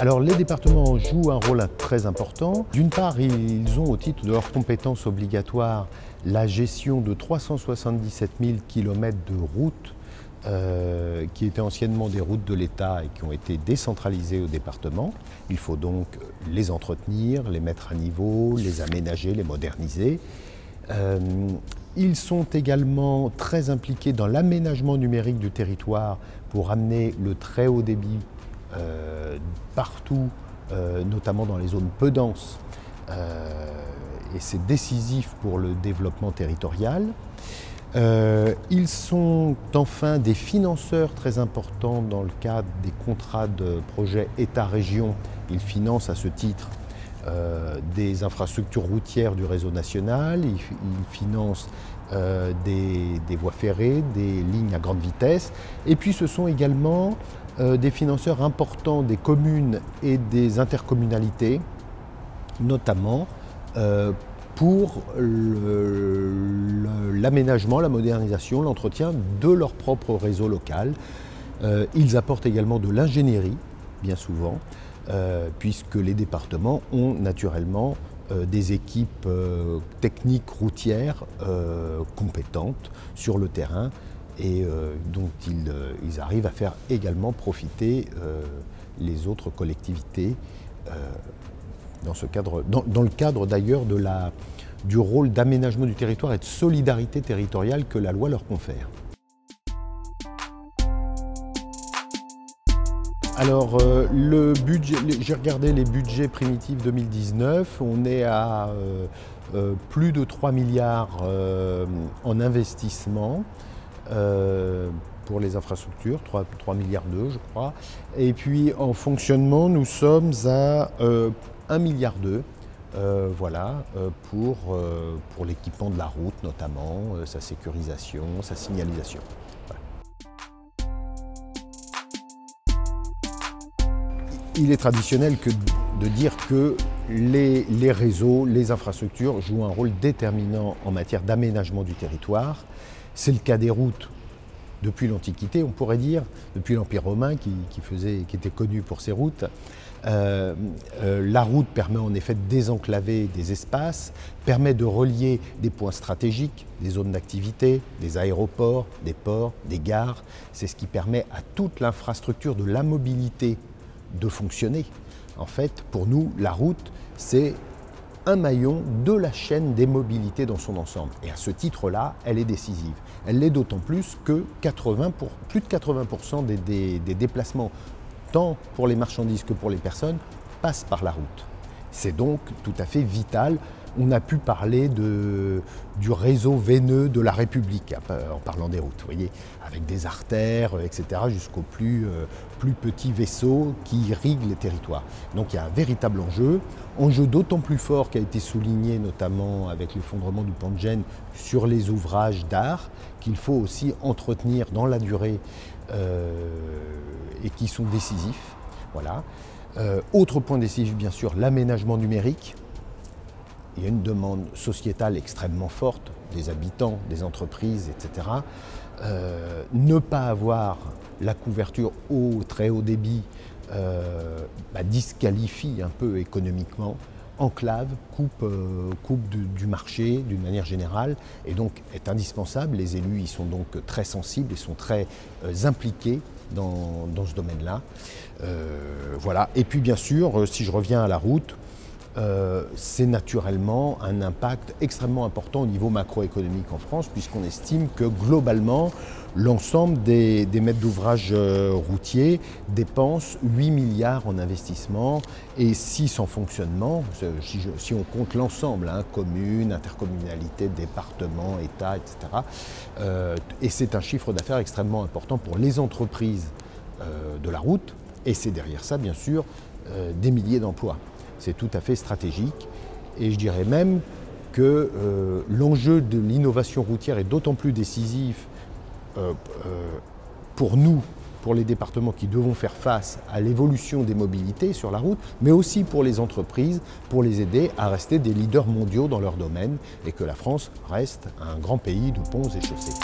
Alors les départements jouent un rôle très important. D'une part, ils ont au titre de leurs compétences obligatoires la gestion de 377 000 km de routes qui étaient anciennement des routes de l'État et qui ont été décentralisées au département. Il faut donc les entretenir, les mettre à niveau, les aménager, les moderniser. Ils sont également très impliqués dans l'aménagement numérique du territoire pour amener le très haut débit partout, notamment dans les zones peu denses, et c'est décisif pour le développement territorial. Ils sont enfin des financeurs très importants dans le cadre des contrats de projet État-Région. Ils financent à ce titre des infrastructures routières du réseau national, ils financent des voies ferrées, des lignes à grande vitesse, et puis ce sont également des financeurs importants des communes et des intercommunalités, notamment pour l'aménagement, la modernisation, l'entretien de leur propre réseau local. Ils apportent également de l'ingénierie, bien souvent, puisque les départements ont naturellement des équipes techniques routières compétentes sur le terrain, et dont ils arrivent à faire également profiter les autres collectivités dans ce cadre, dans le cadre d'ailleurs du rôle d'aménagement du territoire et de solidarité territoriale que la loi leur confère. Alors, j'ai regardé les budgets primitifs 2019, on est à plus de 3 milliards en investissement. Pour les infrastructures, 3,2 milliards, je crois. Et puis en fonctionnement, nous sommes à 1,2 milliard, voilà, pour l'équipement de la route notamment, sa sécurisation, sa signalisation. Voilà. Il est traditionnel de dire que les réseaux, les infrastructures jouent un rôle déterminant en matière d'aménagement du territoire. C'est le cas des routes depuis l'Antiquité, on pourrait dire, depuis l'Empire romain qui était connu pour ses routes. La route permet en effet de désenclaver des espaces, permet de relier des points stratégiques, des zones d'activité, des aéroports, des ports, des gares. C'est ce qui permet à toute l'infrastructure de la mobilité de fonctionner. En fait, pour nous, la route, c'est un maillon de la chaîne des mobilités dans son ensemble. Et à ce titre-là, elle est décisive. Elle l'est d'autant plus que plus de 80% des déplacements, tant pour les marchandises que pour les personnes, passent par la route. C'est donc tout à fait vital. On a pu parler du réseau veineux de la République en parlant des routes, vous voyez, avec des artères, etc., jusqu'aux plus petits vaisseaux qui irriguent les territoires. Donc il y a un véritable enjeu d'autant plus fort qui a été souligné notamment avec l'effondrement du pan de Gênes sur les ouvrages d'art, qu'il faut aussi entretenir dans la durée et qui sont décisifs. Voilà. Autre point décisif, bien sûr, l'aménagement numérique. Il y a une demande sociétale extrêmement forte des habitants, des entreprises, etc. Ne pas avoir la couverture très haut débit disqualifie un peu économiquement, enclave, coupe du marché d'une manière générale, et donc est indispensable. Les élus y sont donc très sensibles et sont très impliqués dans ce domaine-là. Voilà. Et puis bien sûr, si je reviens à la route, c'est naturellement un impact extrêmement important au niveau macroéconomique en France, puisqu'on estime que globalement, l'ensemble des maîtres d'ouvrage routiers dépensent 8 milliards en investissement et 6 en fonctionnement, si on compte l'ensemble, hein, communes, intercommunalités, départements, États, etc. Et c'est un chiffre d'affaires extrêmement important pour les entreprises de la route, et c'est derrière ça, bien sûr, des milliers d'emplois. C'est tout à fait stratégique, et je dirais même que l'enjeu de l'innovation routière est d'autant plus décisif pour nous, pour les départements qui devons faire face à l'évolution des mobilités sur la route, mais aussi pour les entreprises, pour les aider à rester des leaders mondiaux dans leur domaine, et que la France reste un grand pays de ponts et chaussées.